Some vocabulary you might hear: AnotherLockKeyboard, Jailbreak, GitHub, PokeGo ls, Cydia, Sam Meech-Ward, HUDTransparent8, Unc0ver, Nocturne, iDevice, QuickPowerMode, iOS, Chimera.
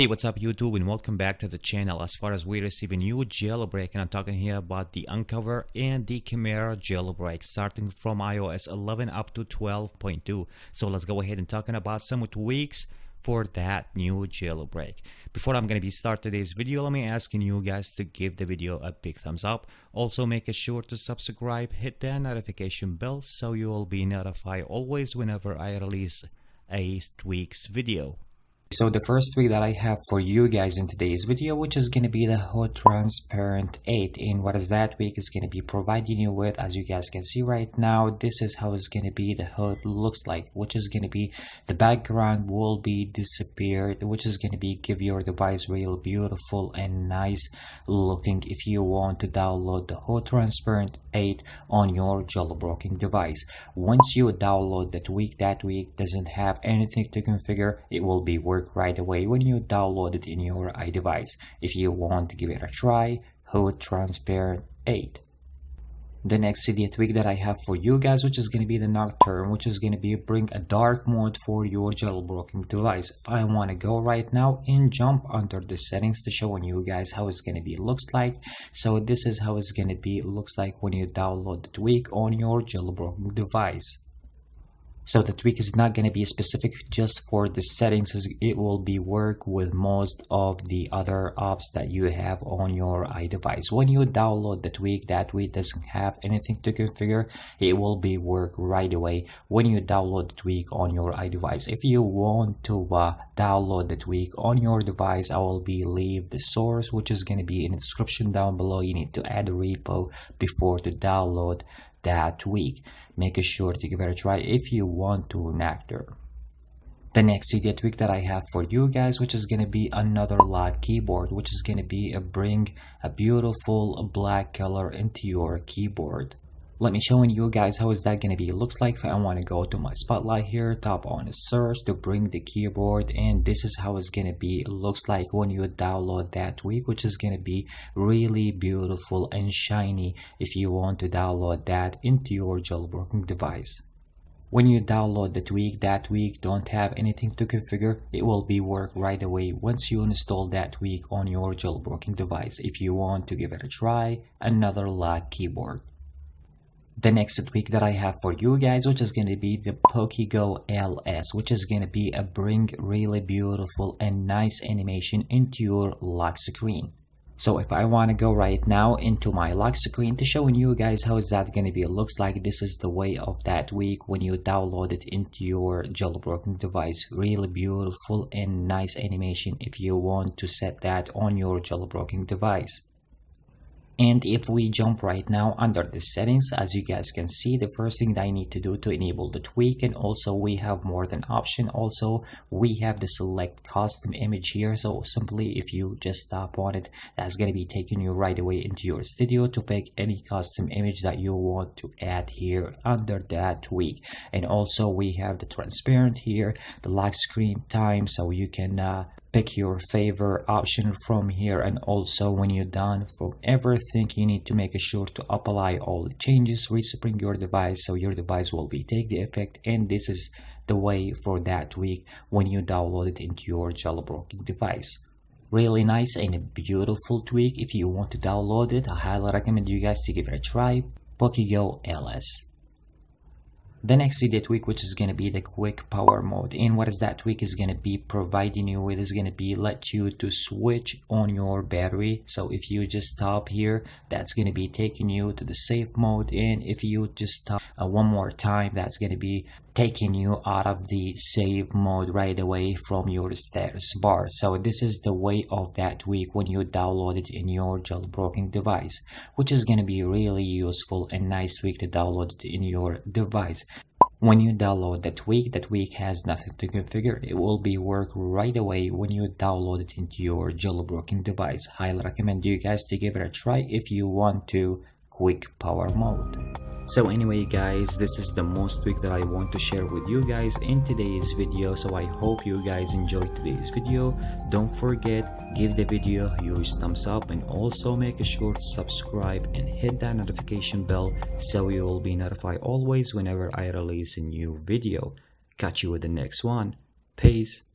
Hey, what's up YouTube, and welcome back to the channel. As far as we receive a new jailbreak, and I'm talking here about the Unc0ver and the Chimera jailbreak starting from iOS 11 up to 12.2. So let's go ahead and talking about some tweaks for that new jailbreak. Before I'm going to be start today's video, let me asking you guys to give the video a big thumbs up. Also make sure to subscribe, hit that notification bell so you'll be notified always whenever I release a tweaks video. So the first tweak that I have for you guys in today's video, which is going to be the HUDTransparent8, and what is that tweak is going to be providing you with. As you guys can see right now, this is how it's going to be the HUD looks like, which is going to be the background will be disappeared, which is going to be give your device real beautiful and nice looking if you want to download the HUDTransparent8 on your jailbroken device. Once you download the tweak, that tweak doesn't have anything to configure. It will be working right away when you download it in your iDevice. If you want to give it a try, HUDTransparent8. The next Cydia tweak that I have for you guys, which is going to be the Nocturne, which is going to be bring a dark mode for your jailbroken device. If I want to go right now and jump under the settings to showing you guys how it's going to be looks like. So this is how it's going to be looks like when you download the tweak on your jailbroken device. So the tweak is not going to be specific just for the settings, it will be work with most of the other apps that you have on your iDevice. When you download the tweak, that tweak doesn't have anything to configure, it will be work right away when you download the tweak on your iDevice. If you want to download the tweak on your device, I will be leave the source, which is going to be in the description down below. You need to add a repo before to download that week. Make sure to give it a try if you want to Nocturne. The next Cydia tweak that I have for you guys, which is going to be another lock keyboard, which is going to be bring a beautiful black color into your keyboard. Let me showing you guys how is that going to be looks like. If I want to go to my spotlight here, tap on the search to bring the keyboard, and this is how it's going to be looks like when you download that tweak, which is going to be really beautiful and shiny if you want to download that into your jailbroken device. When you download the tweak, that tweak don't have anything to configure. It will be work right away once you install that tweak on your jailbroken device. If you want to give it a try, another lock keyboard. The next tweak that I have for you guys, which is going to be the PokeGo ls, which is going to be a bring really beautiful and nice animation into your lock screen. So if I want to go right now into my lock screen to showing you guys how is that going to be looks like, this is the way of that tweak when you download it into your jailbroken device. Really beautiful and nice animation if you want to set that on your jailbroken device. And if we jump right now under the settings, as you guys can see, the first thing that I need to do to enable the tweak, and also we have more than option. Also we have the select custom image here. So simply if you just tap on it, that's going to be taking you right away into your studio to pick any custom image that you want to add here under that tweak. And also we have the transparent here, the lock screen time, so you can pick your favorite option from here. And also when you're done from everything, you need to make sure to apply all the changes, respring your device so your device will be take the effect. And this is the way for that tweak when you download it into your jailbroken device. Really nice and a beautiful tweak. If you want to download it, I highly recommend you guys to give it a try, PokeGo ls. The next Cydia tweak, which is going to be the quick power mode, and what is that tweak is going to be providing you with is going to be let you to switch on your battery. So if you just tap here, that's going to be taking you to the safe mode, and if you just tap one more time, that's going to be taking you out of the save mode right away from your status bar. So this is the way of that tweak when you download it in your jailbroken device, which is going to be really useful and nice tweak to download it in your device. When you download the tweak has nothing to configure. It will be work right away when you download it into your jailbroken device. Highly recommend you guys to give it a try if you want to quick power mode. So anyway guys, this is the most tweak that I want to share with you guys in today's video. So I hope you guys enjoyed today's video. Don't forget, give the video a huge thumbs up, and also make sure to subscribe and hit that notification bell so you will be notified always whenever I release a new video. Catch you with the next one. Peace.